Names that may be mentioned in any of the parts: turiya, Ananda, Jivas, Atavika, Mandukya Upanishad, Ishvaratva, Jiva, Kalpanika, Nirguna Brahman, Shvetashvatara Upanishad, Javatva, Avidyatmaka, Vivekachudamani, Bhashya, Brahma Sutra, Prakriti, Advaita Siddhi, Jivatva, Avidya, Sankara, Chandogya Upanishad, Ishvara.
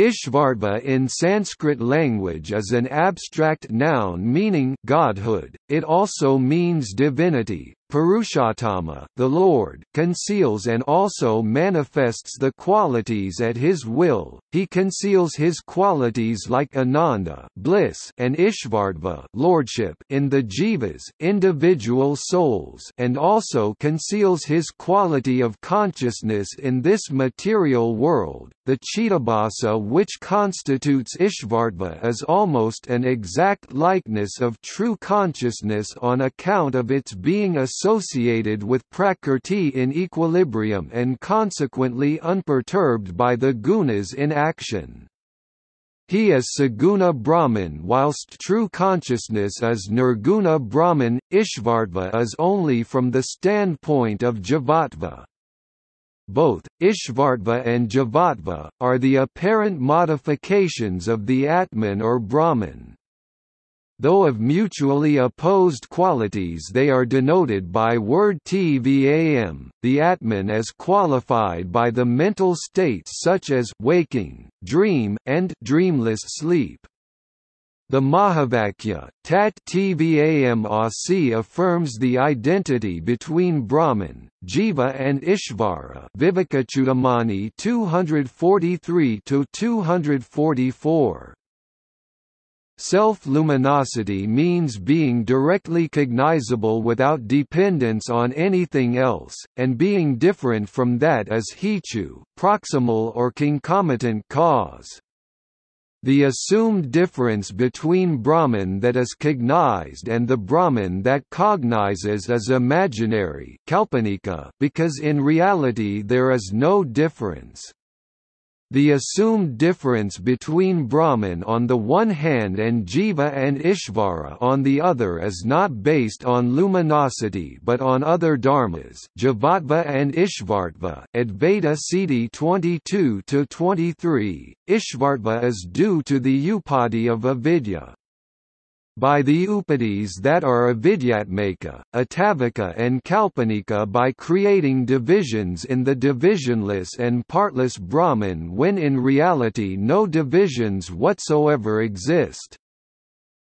Ishvaratva in Sanskrit language is an abstract noun meaning godhood. It also means divinity. Purushottama, the Lord, conceals and also manifests the qualities at his will. He conceals his qualities like Ananda, bliss, and Ishvaratva, lordship, in the Jivas, individual souls, and also conceals his quality of consciousness in this material world. The Chittabhasa, which constitutes Ishvaratva, is almost an exact likeness of true consciousness on account of its being associated with Prakriti in equilibrium and consequently unperturbed by the gunas in action. He is Saguna Brahman, whilst true consciousness is Nirguna Brahman. Ishvaratva is only from the standpoint of Jivatva. Both Ishvaratva and Javatva are the apparent modifications of the Atman or Brahman. Though of mutually opposed qualities, they are denoted by word tvam. The Atman is qualified by the mental states such as waking, dream, and dreamless sleep. The Mahavakya, Tat Tvam Asi, affirms the identity between Brahman, Jiva and Ishvara. Vivekachudamani 243–244. Self-luminosity means being directly cognizable without dependence on anything else, and being different from that as hechu, proximal or concomitant cause. The assumed difference between Brahman that is cognized and the Brahman that cognizes is imaginary, Kalpanika, because in reality there is no difference. The assumed difference between Brahman on the one hand and Jiva and Ishvara on the other is not based on luminosity but on other dharmas, Javatva and Ishvaratva. Advaita Siddhi 22–23. Ishvaratva is due to the upadhi of avidya. By the upadhis that are Avidyatmaka, Atavika and Kalpanika, by creating divisions in the divisionless and partless Brahman when in reality no divisions whatsoever exist.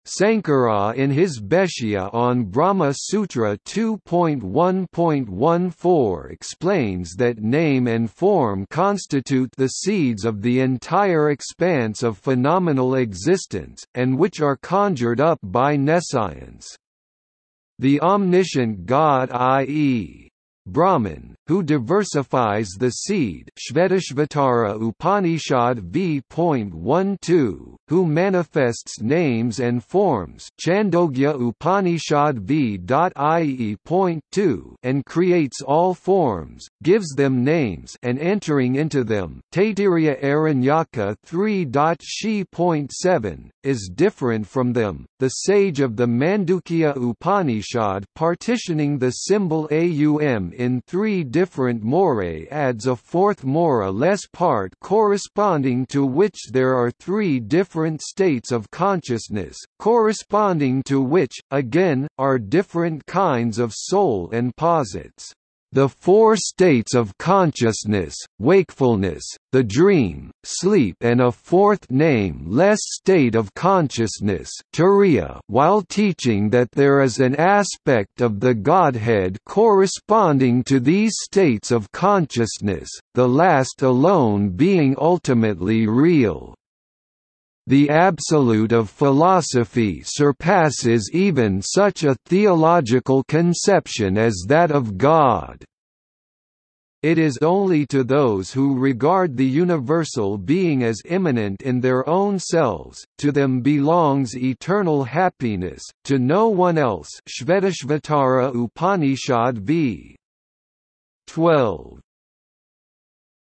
Sankara in his Bhashya on Brahma Sutra 2.1.14 explains that name and form constitute the seeds of the entire expanse of phenomenal existence, and which are conjured up by nescience. The omniscient God, i.e. Brahman, who diversifies the seed, Shvetashvatara Upanishad v.12, who manifests names and forms, Chandogya Upanishad v.ie.2, and creates all forms, gives them names and entering into them, Taittiriya Aranyaka 3.7, is different from them. The sage of the Mandukya Upanishad, partitioning the symbol AUM in three different morae, adds a fourth mora less part corresponding to which there are three different states of consciousness, corresponding to which, again, are different kinds of soul, and posits the four states of consciousness, wakefulness, the dream, sleep, and a fourth nameless state of consciousness, turiya, while teaching that there is an aspect of the Godhead corresponding to these states of consciousness, the last alone being ultimately real. The absolute of philosophy surpasses even such a theological conception as that of God. It is only to those who regard the universal being as immanent in their own selves, to them belongs eternal happiness, to no one else. Shvetashvatara Upanishad v. 12.